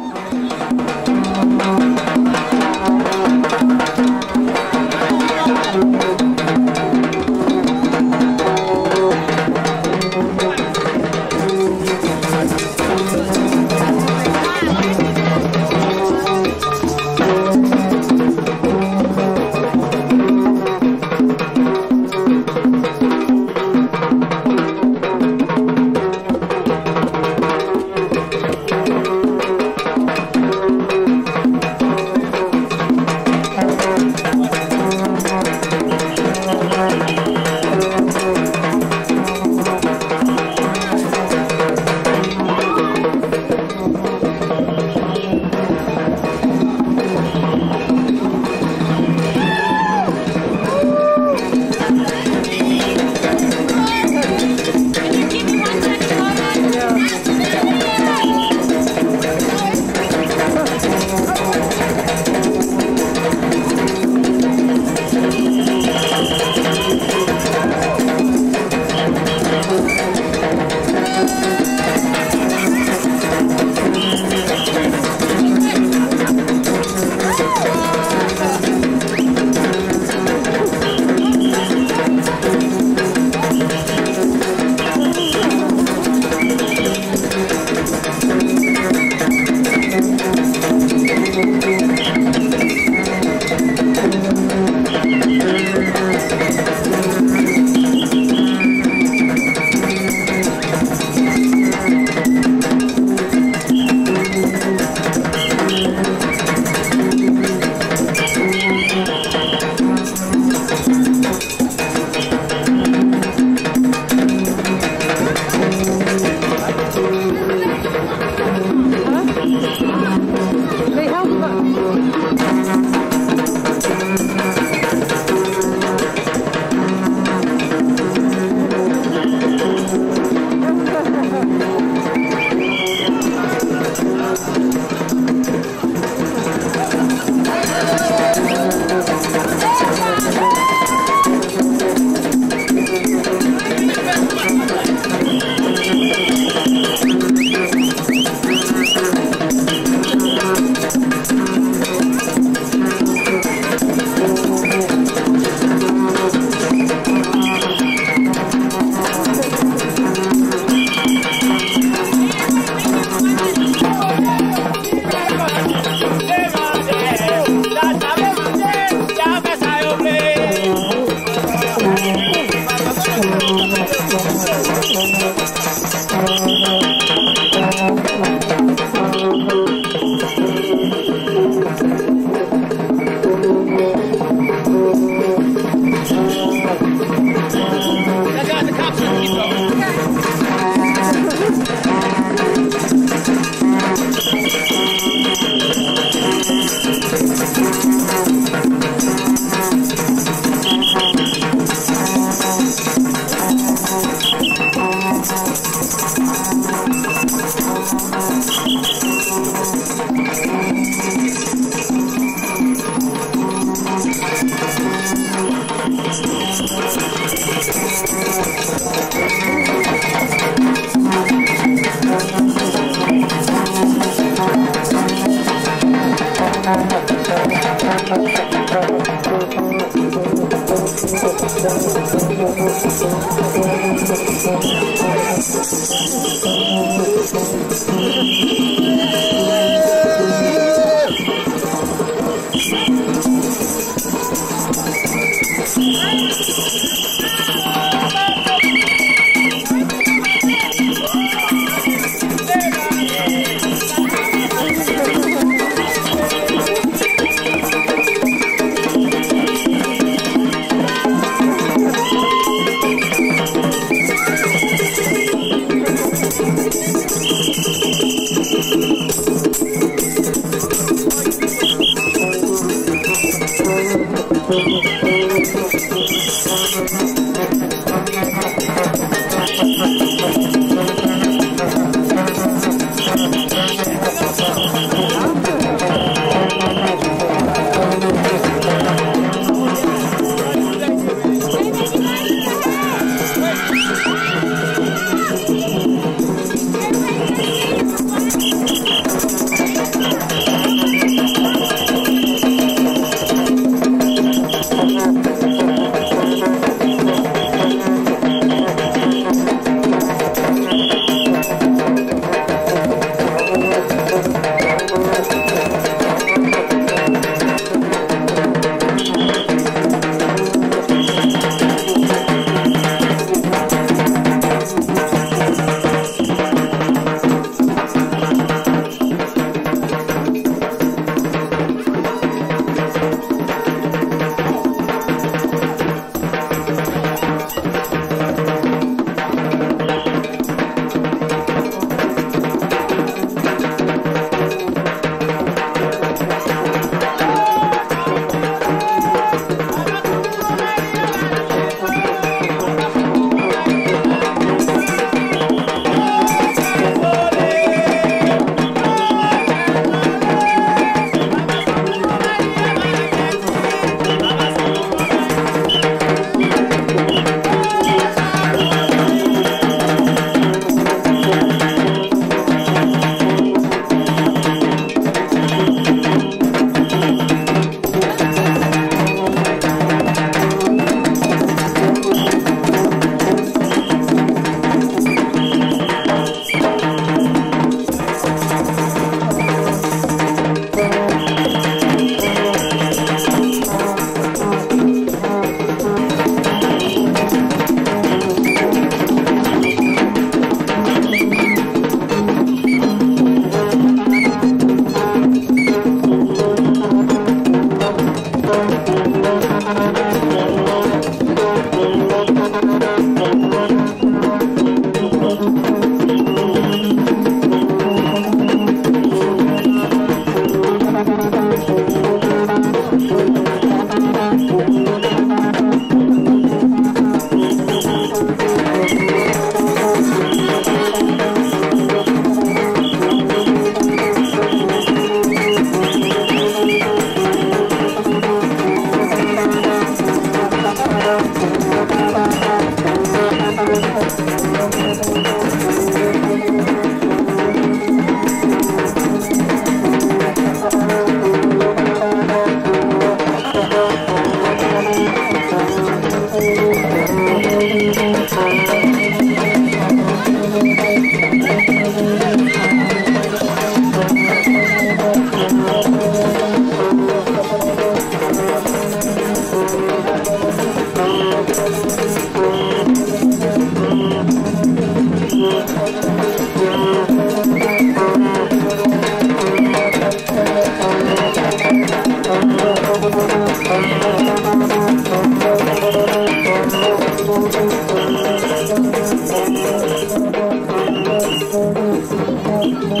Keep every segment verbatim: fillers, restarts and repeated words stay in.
Thank you.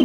Oh,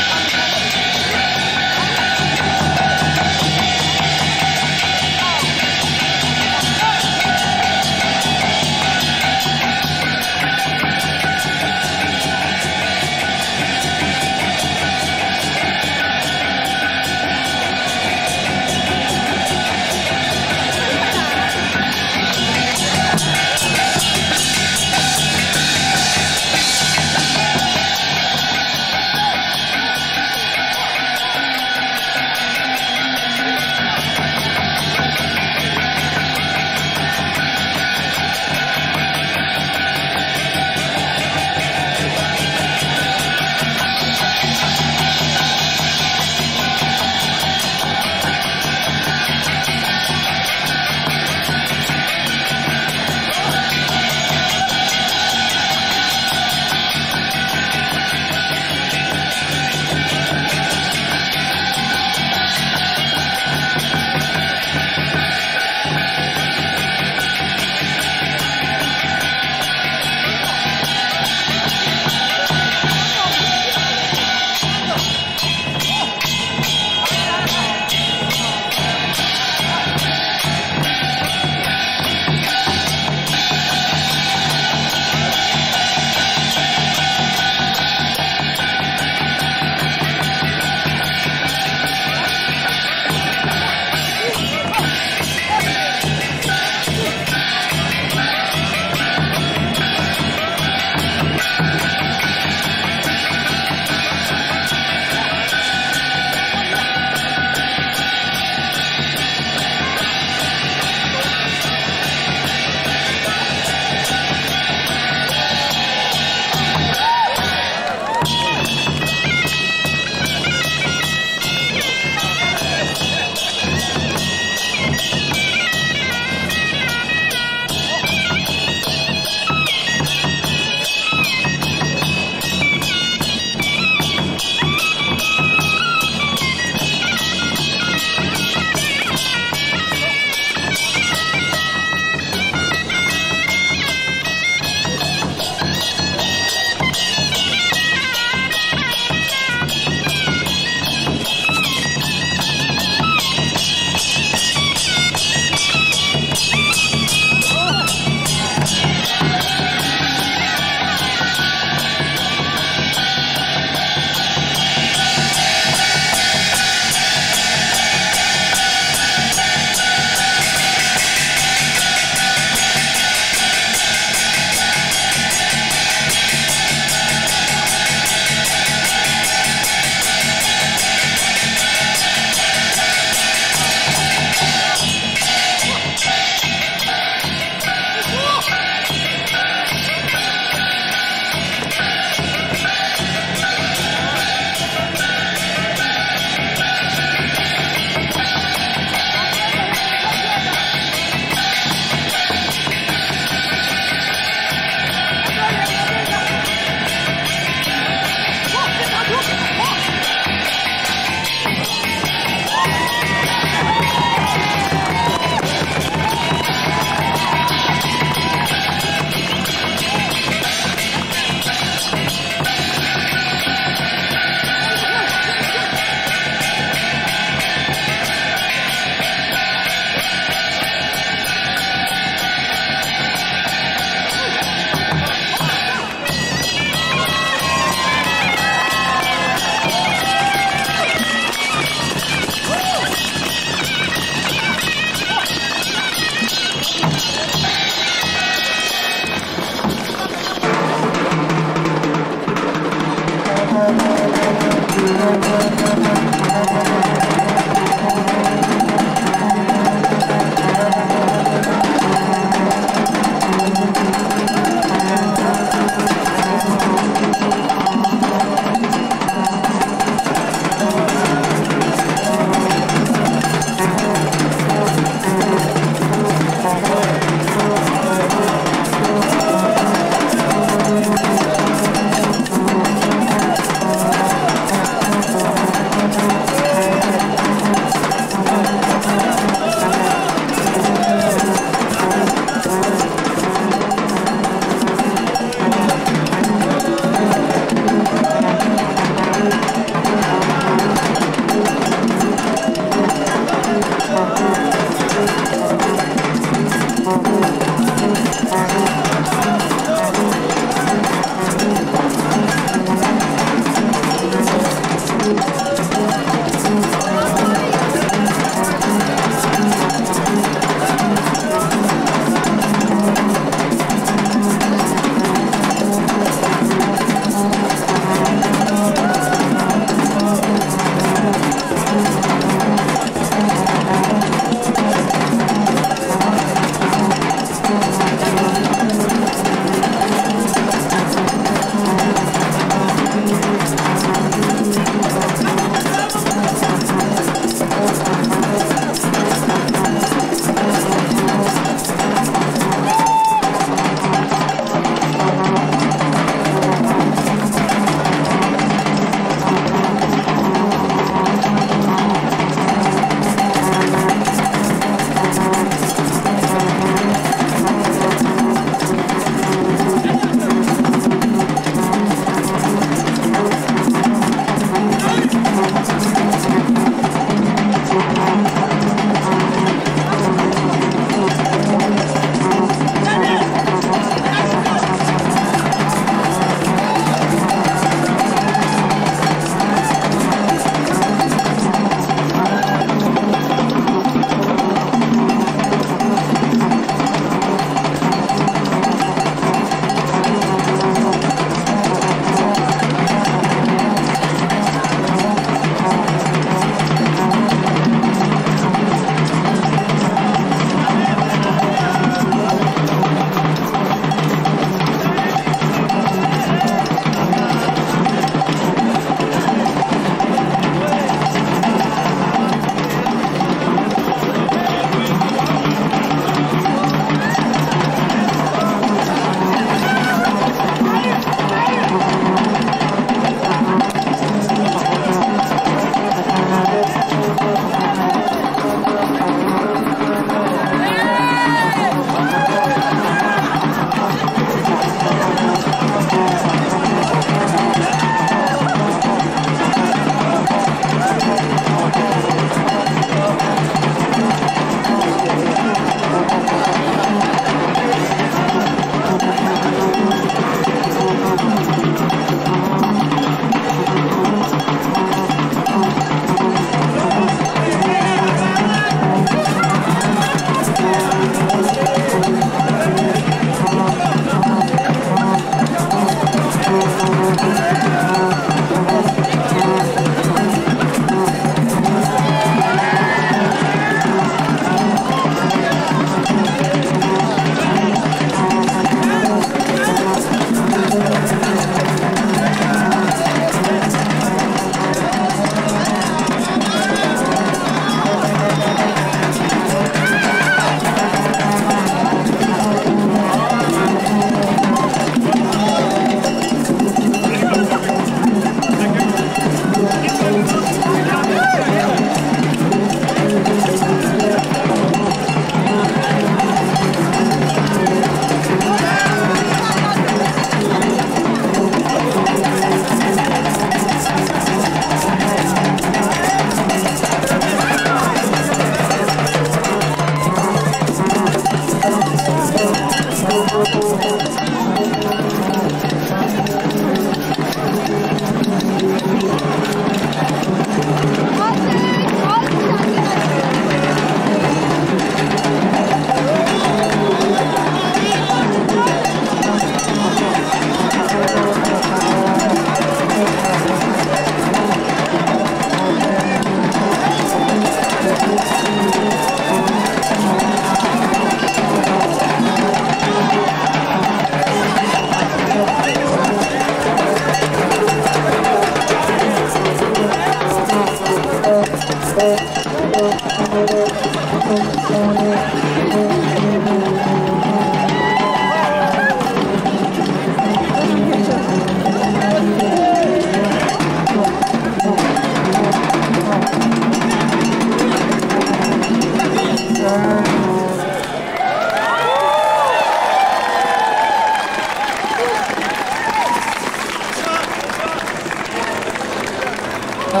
Uh, uh,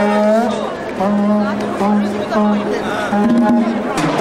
uh, uh, uh, uh, uh.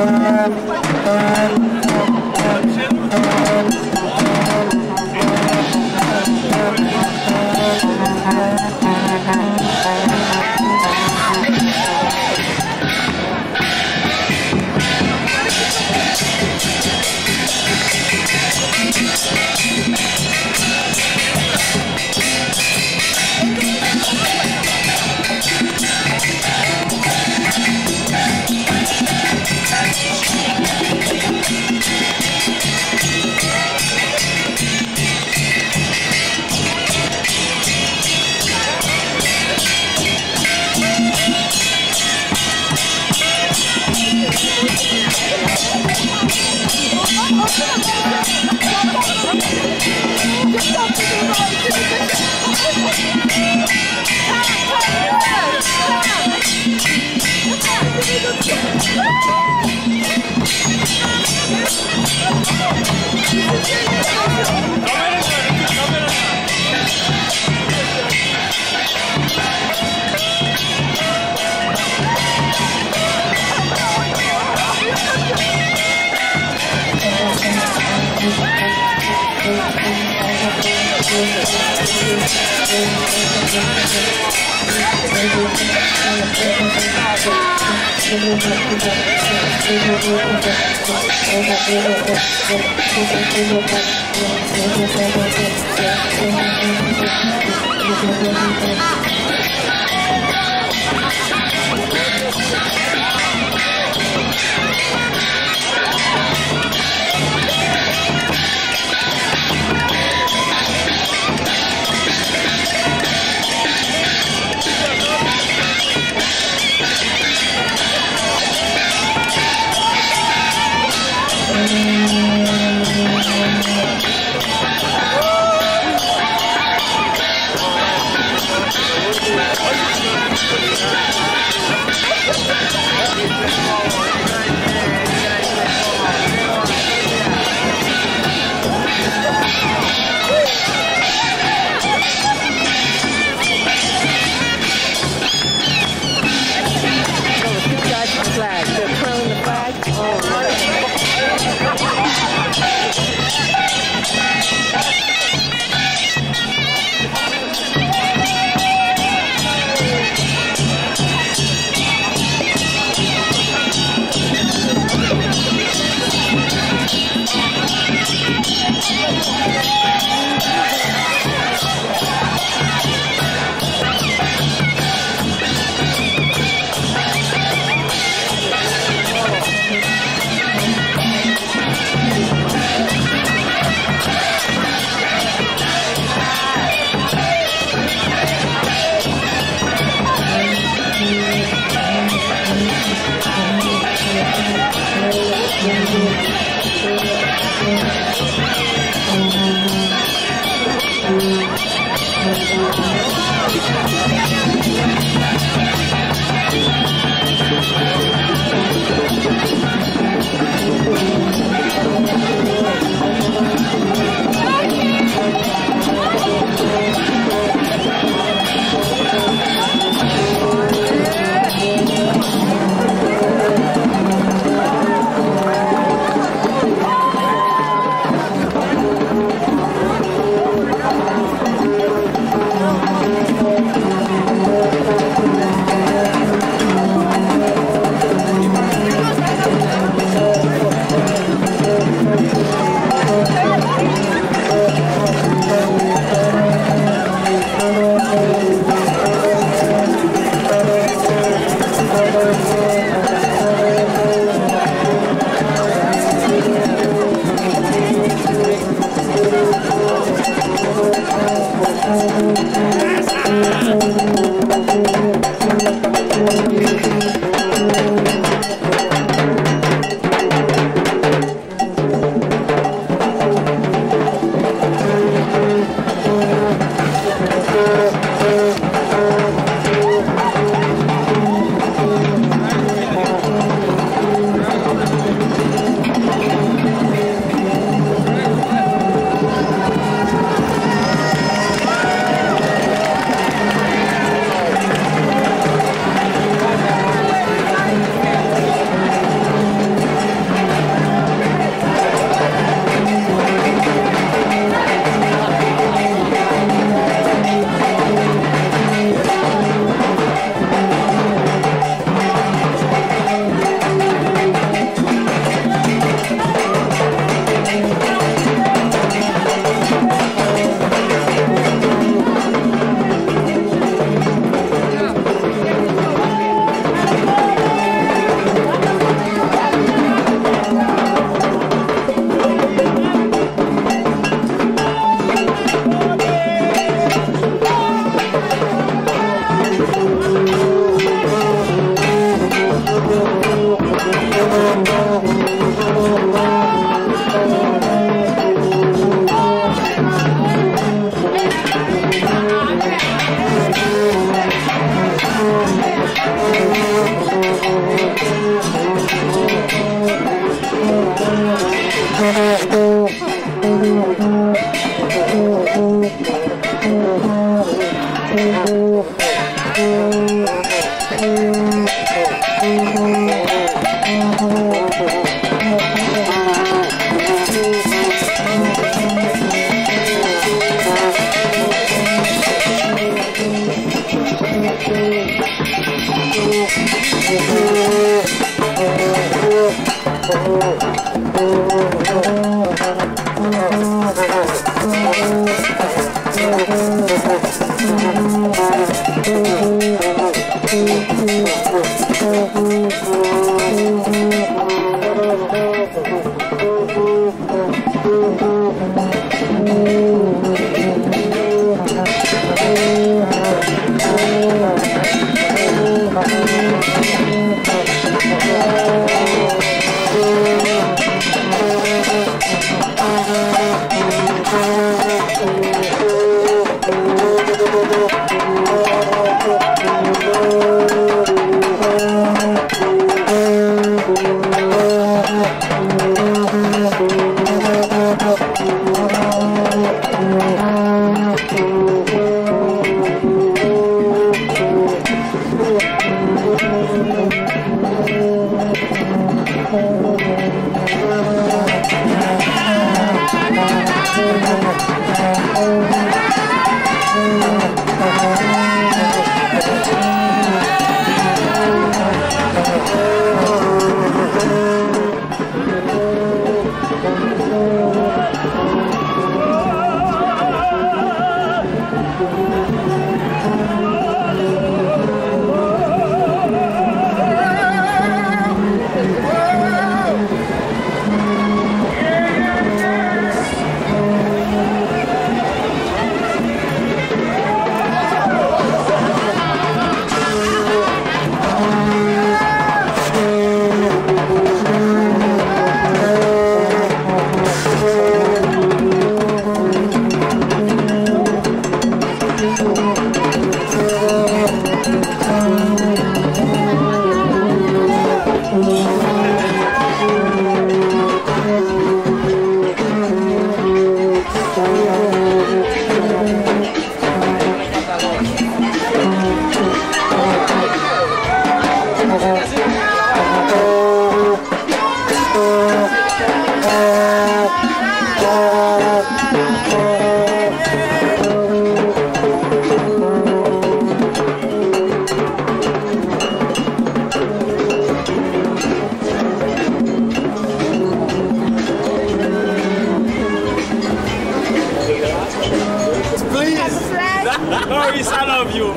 Loris, I love you.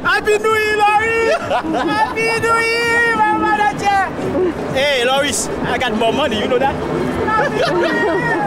Happy New Year, Loris! Happy New Year, my manager! Hey, Loris, I got more money, you know that? Happy New Year!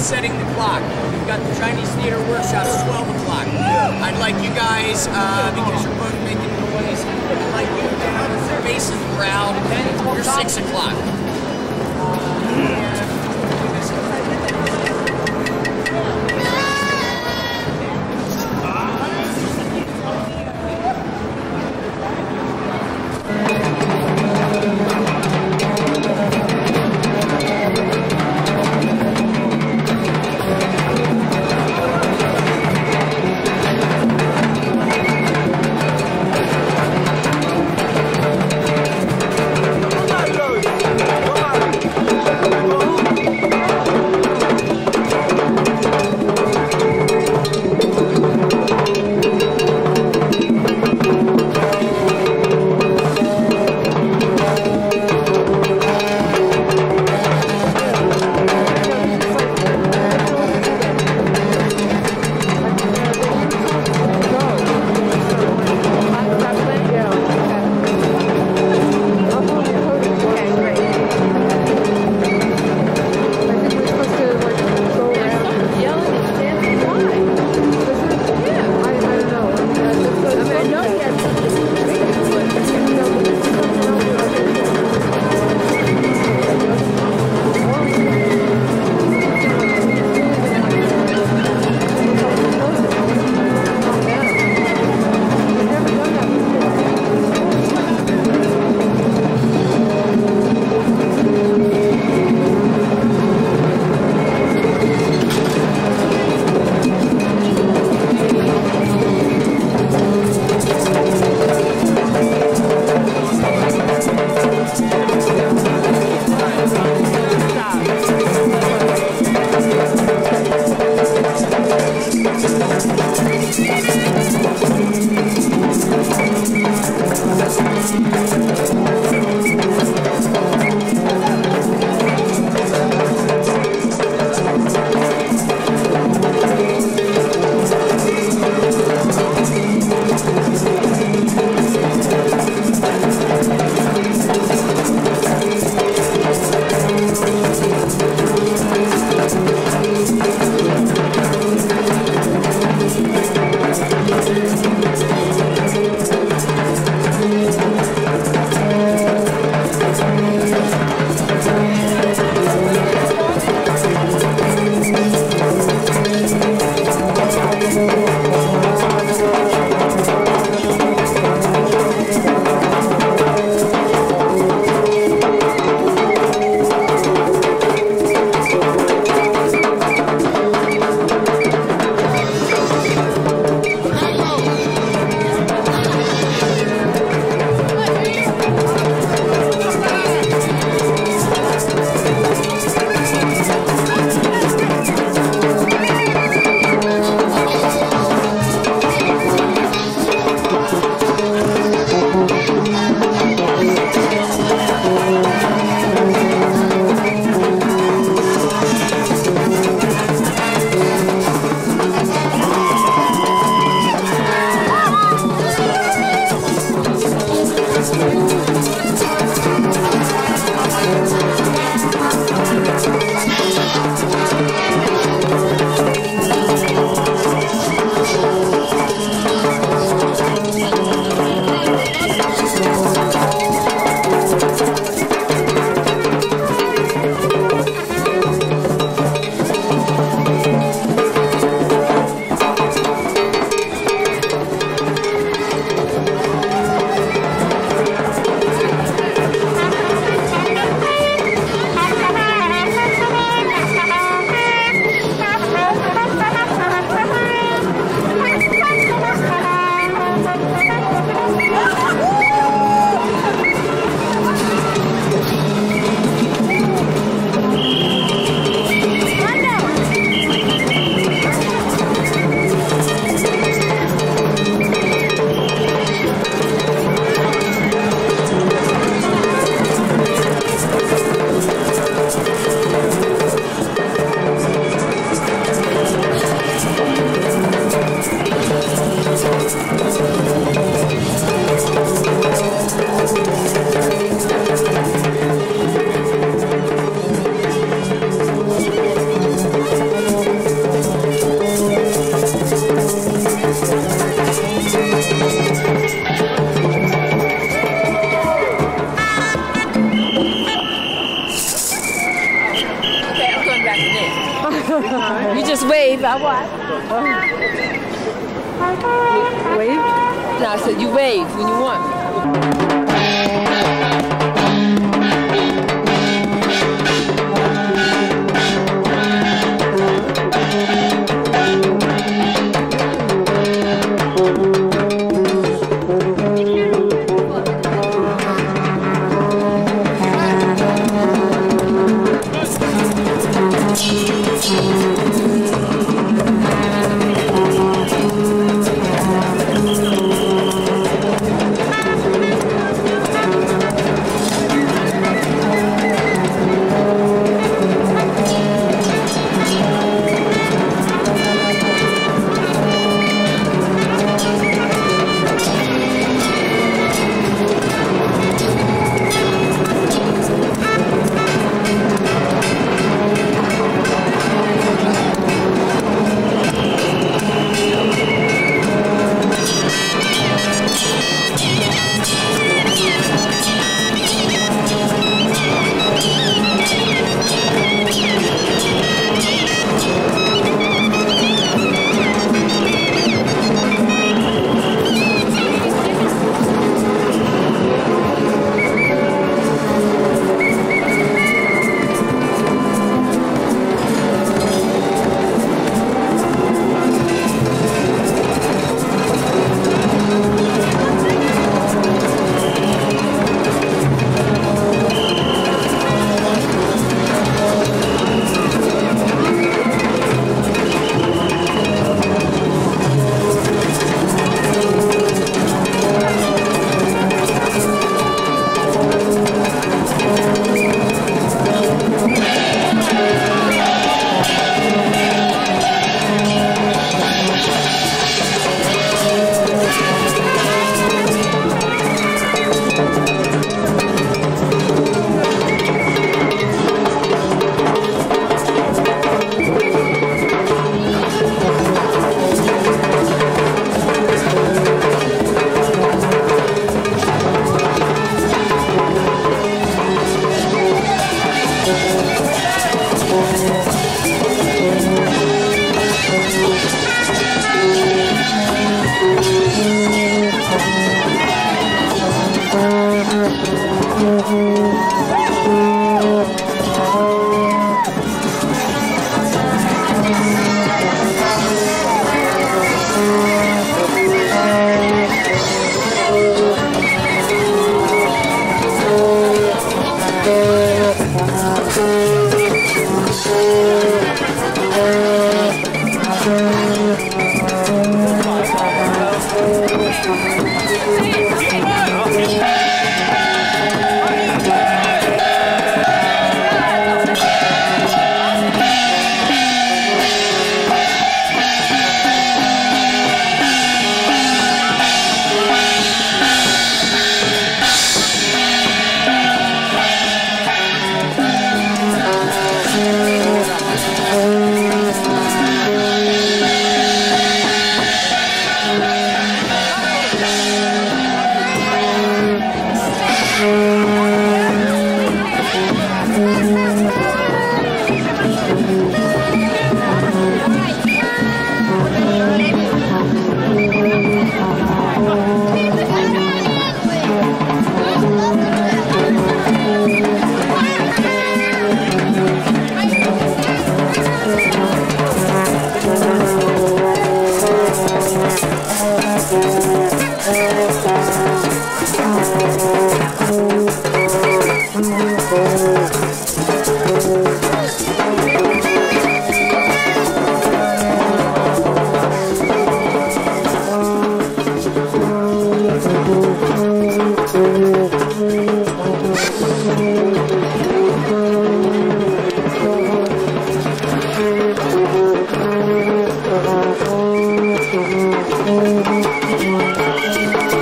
Setting the clock. We've got the Chinese Theater Workshop at twelve o'clock. I'd like you guys, uh, because you're both making noise, I'd like you to face the crowd. You're six o'clock. Uh, bah what? Oh. Wave? No, I said you wave when you want. Thank you.